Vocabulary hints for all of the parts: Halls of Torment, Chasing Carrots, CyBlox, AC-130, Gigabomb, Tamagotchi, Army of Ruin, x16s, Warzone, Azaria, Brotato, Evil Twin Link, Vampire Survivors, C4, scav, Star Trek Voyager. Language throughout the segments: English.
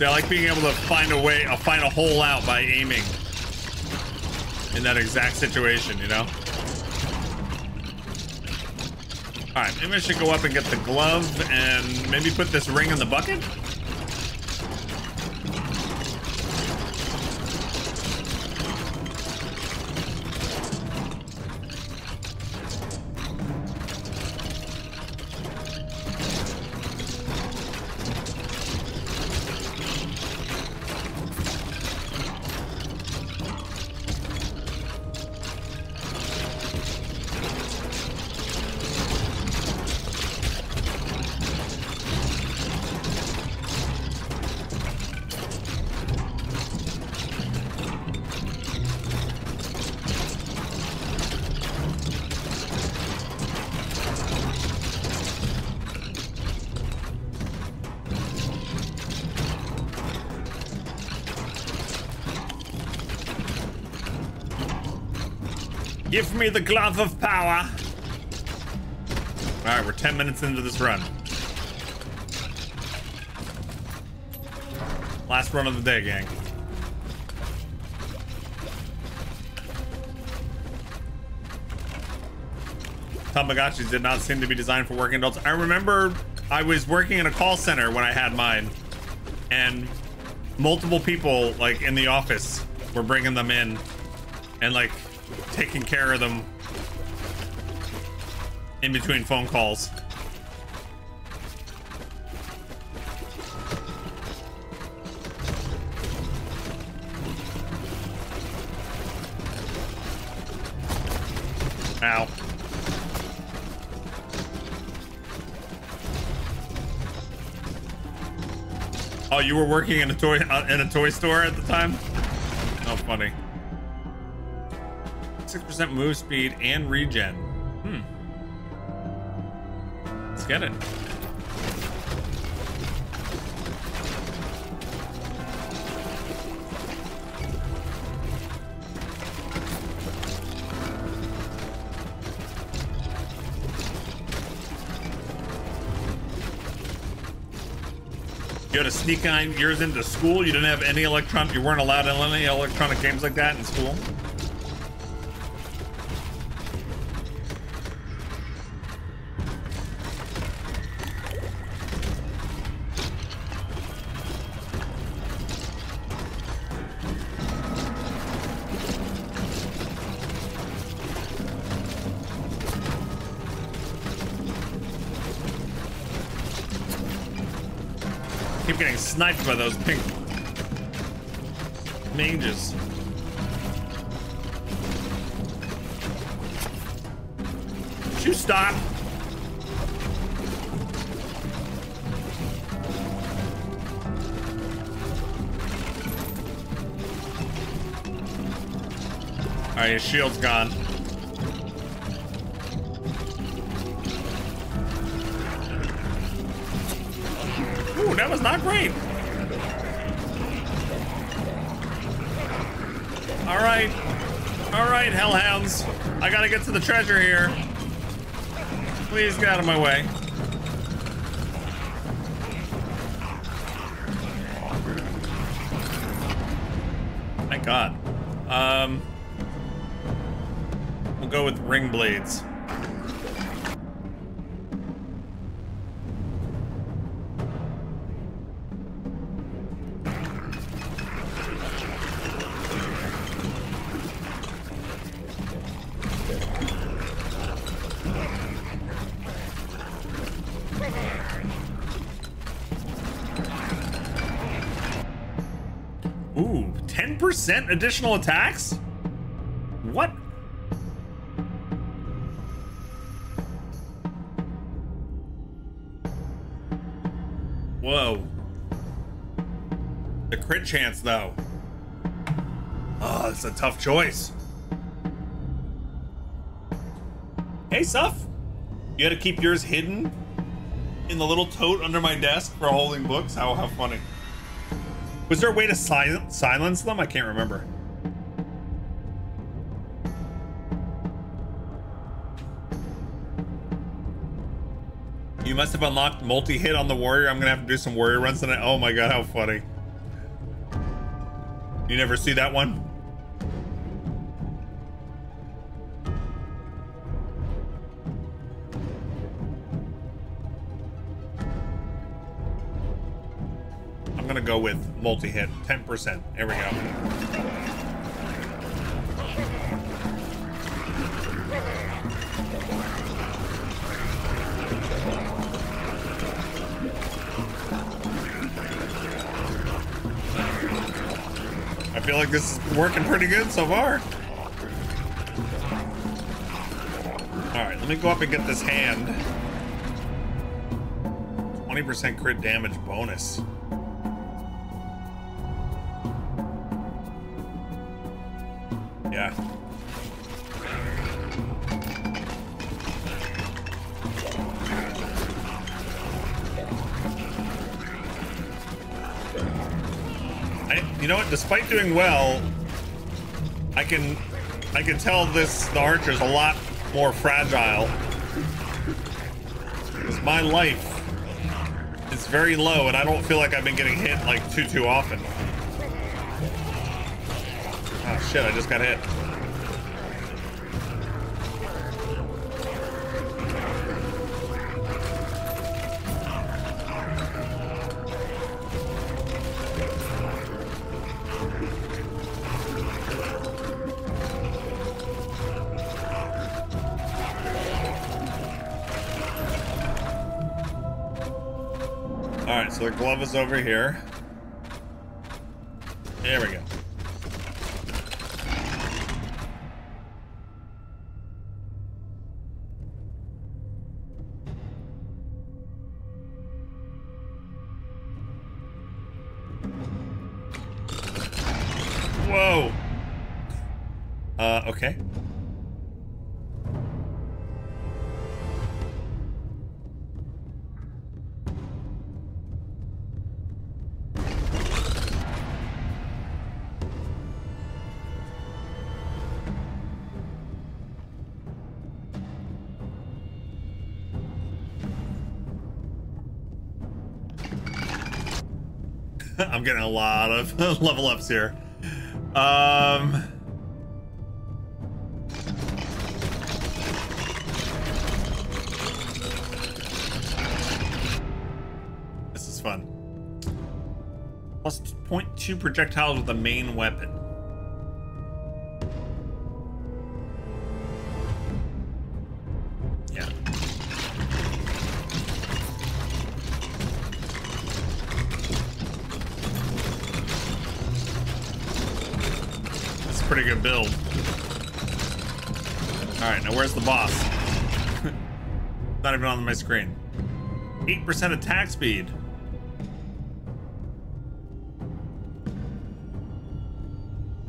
See, I like being able to find a way, find a hole out by aiming in that exact situation, you know? All right, maybe I should go up and get the glove and maybe put this ring in the bucket? Give me the glove of power. All right, we're 10 minutes into this run. Last run of the day, gang. Tamagotchis did not seem to be designed for working adults. I remember I was working in a call center when I had mine, and multiple people like in the office were bringing them in and like taking care of them in between phone calls. Ow. Oh, you were working in a toy store at the time? How funny. 6% move speed and regen. Let's get it. You had a sneak on yours into school. You didn't have any electronic. You weren't allowed any electronic games like that in school. Sniped by those pink mages. Did you stop? All right, your shield's gone. Ooh, that was not great. All right, hellhounds. I gotta get to the treasure here. Please get out of my way. Thank God. We'll go with ring blades. Additional attacks? What? Whoa. The crit chance, though. Oh, that's a tough choice. Hey, Suf. You had to keep yours hidden in the little tote under my desk for holding books? Oh, how funny. Was there a way to silence them? I can't remember. You must have unlocked multi-hit on the warrior. I'm gonna have to do some warrior runs tonight. Oh my God, how funny. You never see that one? I'm gonna go with multi-hit, 10%. There we go. I feel like this is working pretty good so far. Alright, let me go up and get this hand. 20% crit damage bonus. Yeah. You know what? Despite doing well, I can tell the archer's a lot more fragile. Because my life is very low, and I don't feel like I've been getting hit like too often. Oh shit! I just got hit. So the glove is over here. There we go. Whoa. Okay. I'm getting a lot of level ups here. This is fun. Plus 0.2 projectiles with the main weapon. Pretty good build. Alright, now where's the boss? Not even on my screen. 8% attack speed.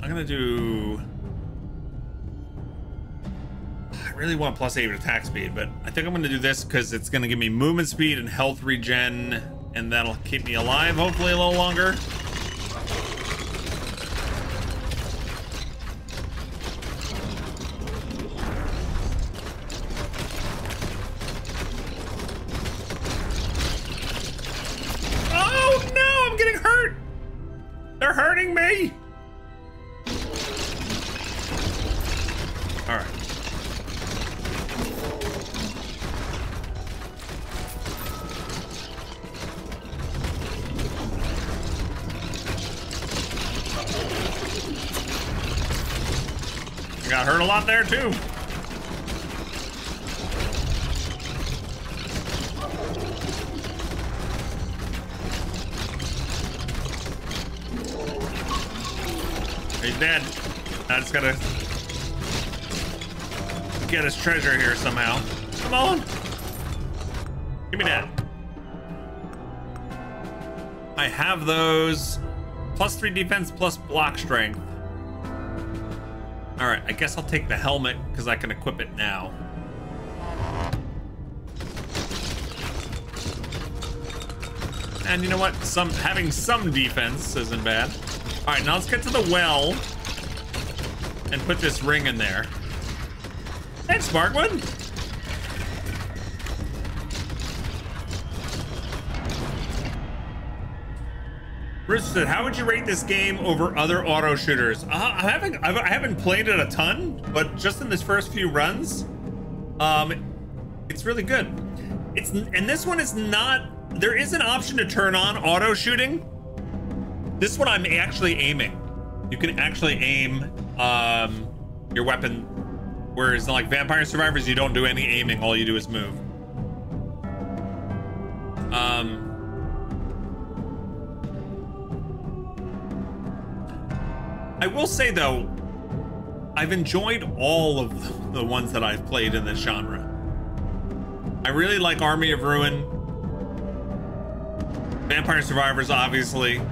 I'm gonna do... I really want plus 8 attack speed, but I think I'm gonna do this because it's gonna give me movement speed and health regen, and that'll keep me alive hopefully a little longer. Got hurt a lot there too. He's dead. I just gotta get his treasure here somehow. Come on. Give me that. I have those. Plus 3 defense, plus block strength. All right, I guess I'll take the helmet because I can equip it now. And you know what? Having some defense isn't bad. All right, now let's get to the well and put this ring in there. Thanks, Sparkman. Bridgeton, how would you rate this game over other auto shooters? I haven't played it a ton, but just in this first few runs, it's really good. And this one is not. There is an option to turn on auto shooting. This one I'm actually aiming. You can actually aim your weapon, whereas like Vampire Survivors, you don't do any aiming. All you do is move. I will say though, I've enjoyed all of the ones that I've played in this genre. I really like Army of Ruin, Vampire Survivors, obviously.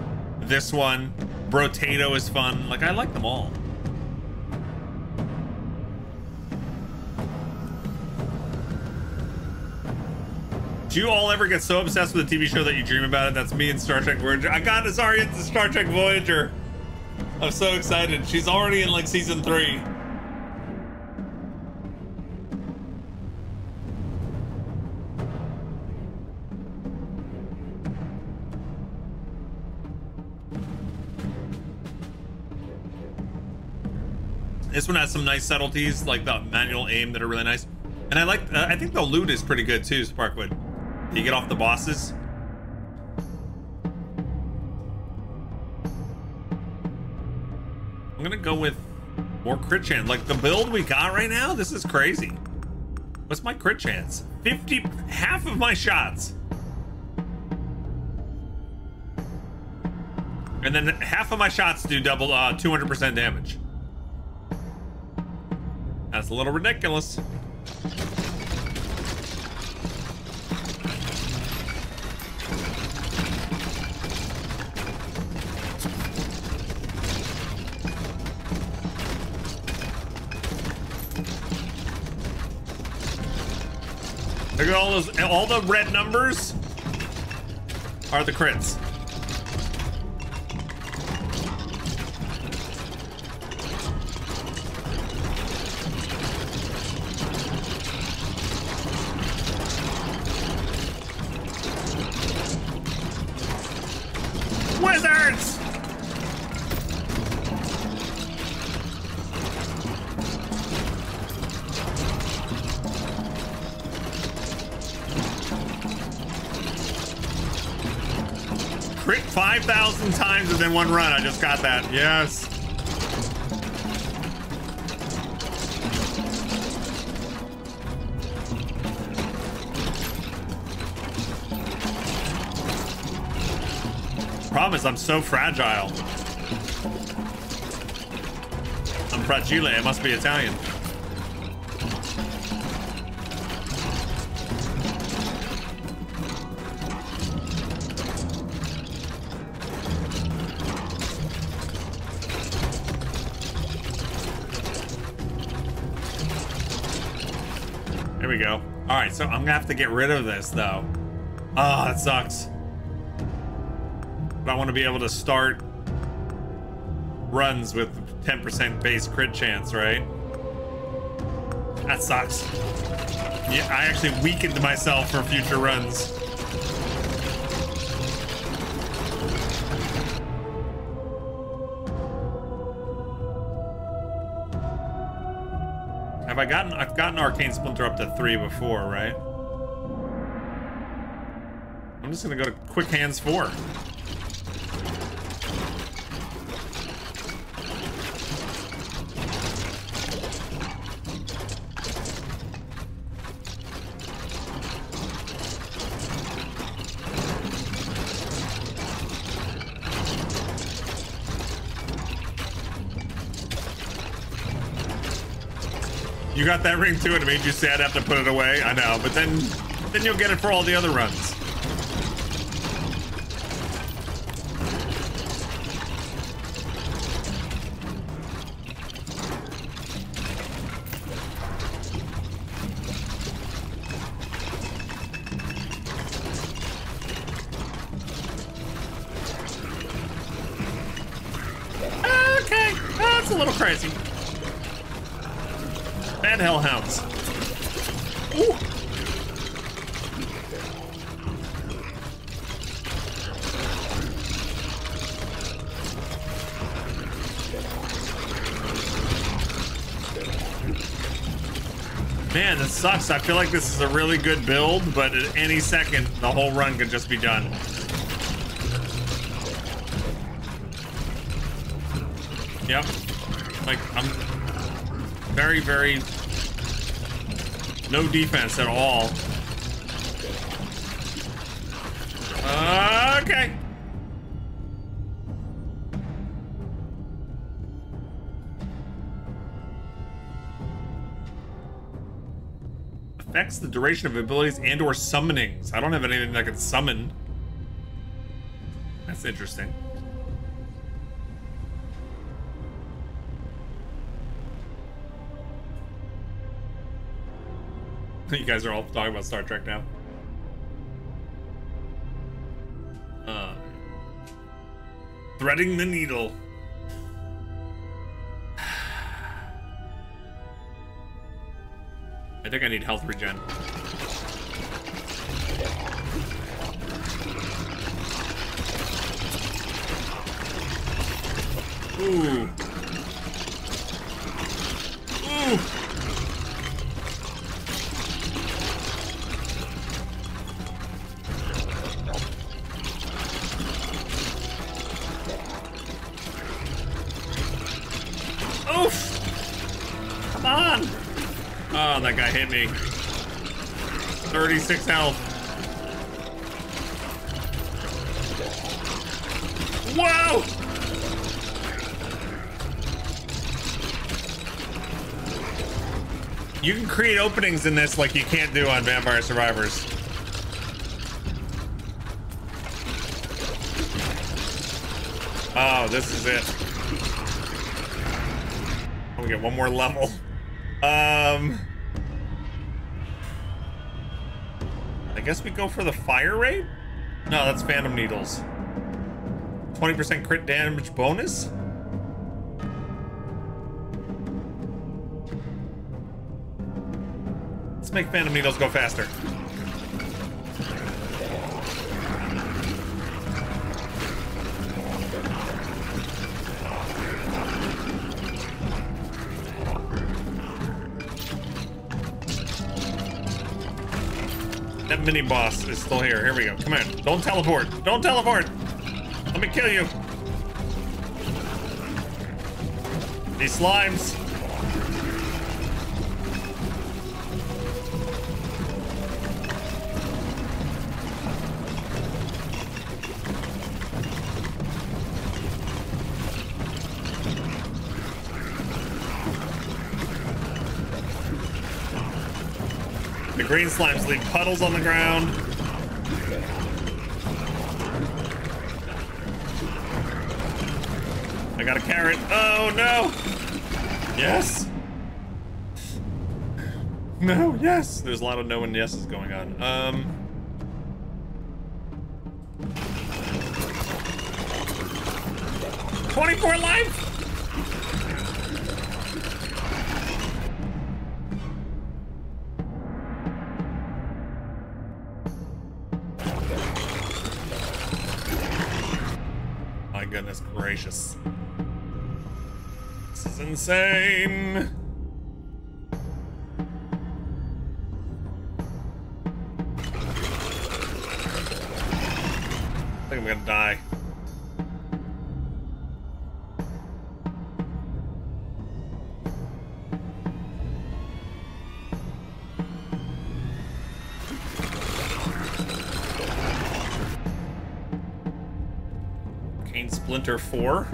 This one, Brotato is fun. Like, I like them all. Do you all ever get so obsessed with a TV show that you dream about it? That's me in Star Trek Voyager. I got Azaria into Star Trek Voyager. I'm so excited. She's already in like season 3. This one has some nice subtleties, like the manual aim, that are really nice. And I like, I think the loot is pretty good too, Sparkwood. You get off the bosses. I'm gonna go with more crit chance. Like the build we got right now, this is crazy. What's my crit chance? 50, half of my shots. And then half of my shots do double 200% damage. That's a little ridiculous. Look at all those, all the red numbers are the crits. Wizards! Crit 5,000 times within one run. I just got that. Yes. Problem is, I'm so fragile. I'm fragile. I must be Italian. There we go. All right, so I'm gonna have to get rid of this though. Ah, that sucks. But I want to be able to start runs with 10% base crit chance, right? That sucks. Yeah, I actually weakened myself for future runs. Have I gotten, I've gotten Arcane Splinter up to 3 before, right? I'm just going to go to Quick Hands 4. You got that ring too, and it made you sad. I have to put it away. I know, but then you'll get it for all the other runs. Okay, that's a little crazy. And hellhounds. Ooh. Man, this sucks. I feel like this is a really good build, but at any second, the whole run could just be done. Yep. Like, I'm very, very... no defense at all. Okay. Affects the duration of abilities and or summonings. I don't have anything that can summon. That's interesting. You guys are all talking about Star Trek now. Threading the needle. I think I need health regen. Ooh. Ooh. Oof. Come on. Oh, that guy hit me. 36 health. Whoa! You can create openings in this like you can't do on Vampire Survivors. Oh, this is it. I'll get one more level. I guess we go for the fire rate? No, that's phantom needles. 20% crit damage bonus? Let's make phantom needles go faster. Mini boss is still here. Here we go. Come on. Don't teleport. Don't teleport. Let me kill you. These slimes. The green slimes leave puddles on the ground. I got a carrot. Oh, no. Yes. No, yes. There's a lot of no and yeses going on. Um, 24 life. Goodness gracious. This is insane. I think I'm gonna die. Splinter 4.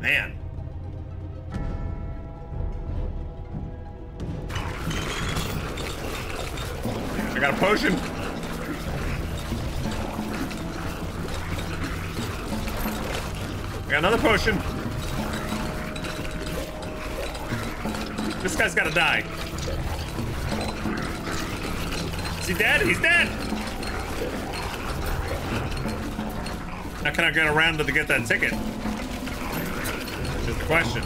Man. I got a potion. I got another potion. This guy's gotta die. Is he dead? He's dead! How can I get around to get that ticket? Is the question.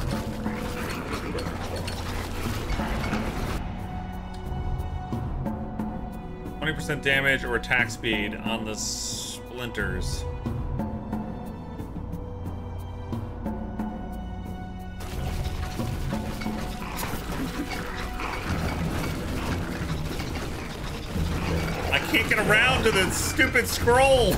20% damage or attack speed on the splinters. I can't get around to the stupid scroll.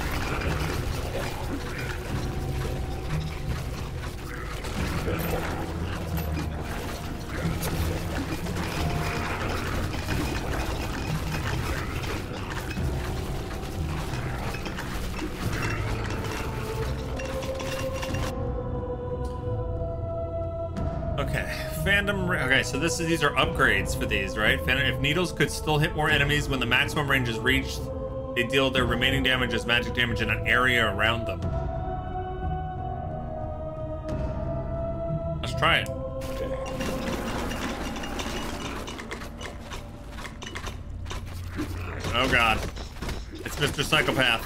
Okay, so this is, these are upgrades for these, right? If needles could still hit more enemies when the maximum range is reached, they deal their remaining damage as magic damage in an area around them. Let's try it. Oh god. It's Mr. Psychopath.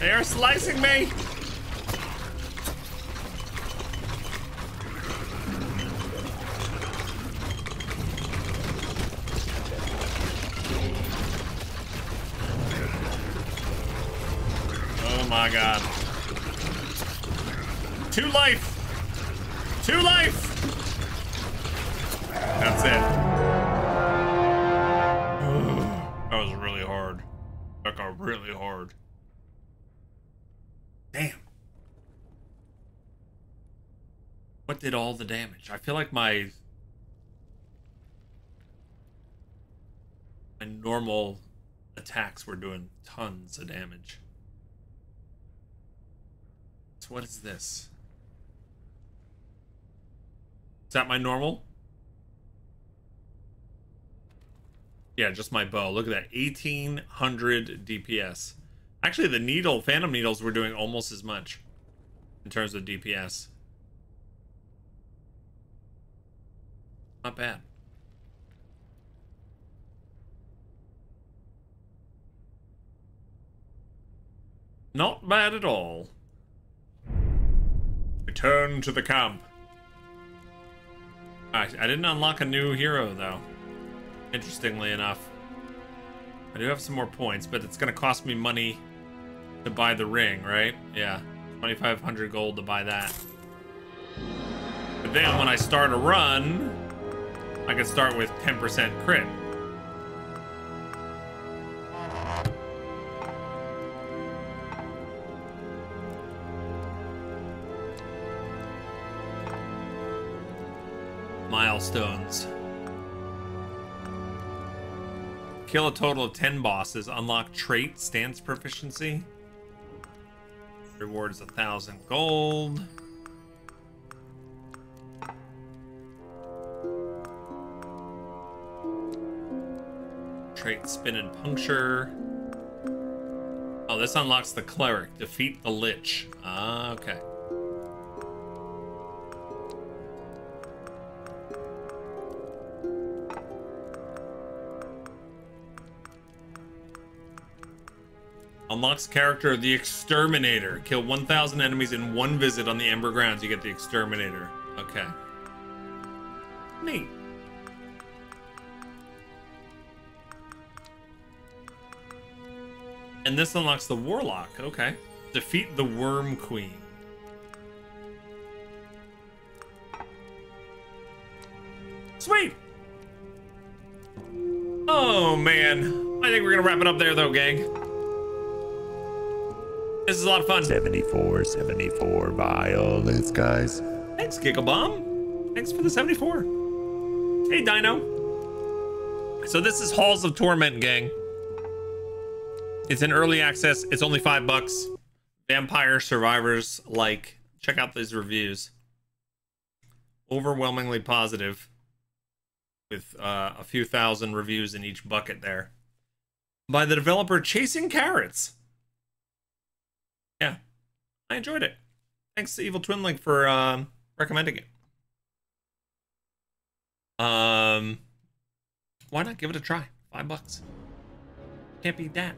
They are slicing me! Oh my god. 2 life! 2 life! That's it. That was really hard. That got really hard. Damn. What did all the damage? I feel like my normal attacks were doing tons of damage. What is this? Is that my normal? Yeah, just my bow. Look at that. 1800 DPS. Actually, the needle, phantom needles were doing almost as much in terms of DPS. Not bad. Not bad at all. Return to the camp. I didn't unlock a new hero, though. Interestingly enough. I do have some more points, but it's going to cost me money to buy the ring, right? Yeah. 2,500 gold to buy that. But then when I start a run, I can start with 10% crit. Milestones. Kill a total of 10 bosses. Unlock trait, stance proficiency. Rewards 1,000 gold. Trait spin and puncture. Oh, this unlocks the cleric. Defeat the lich. Ah, okay. Unlocks character, the Exterminator. Kill 1,000 enemies in 1 visit on the Ember Grounds. You get the Exterminator. Okay. Neat. And this unlocks the Warlock. Okay. Defeat the Worm Queen. Sweet! Oh, man. I think we're going to wrap it up there, though, gang. This is a lot of fun. 74 violence, guys. Thanks, Gigabomb. Thanks for the 74. Hey, Dino. So this is Halls of Torment, gang. It's in early access. It's only $5. Vampire Survivors, like. Check out these reviews. Overwhelmingly positive. With a few thousand reviews in each bucket there. By the developer Chasing Carrots. Yeah, I enjoyed it. Thanks to Evil Twin Link for recommending it. Why not give it a try? $5. Can't beat that.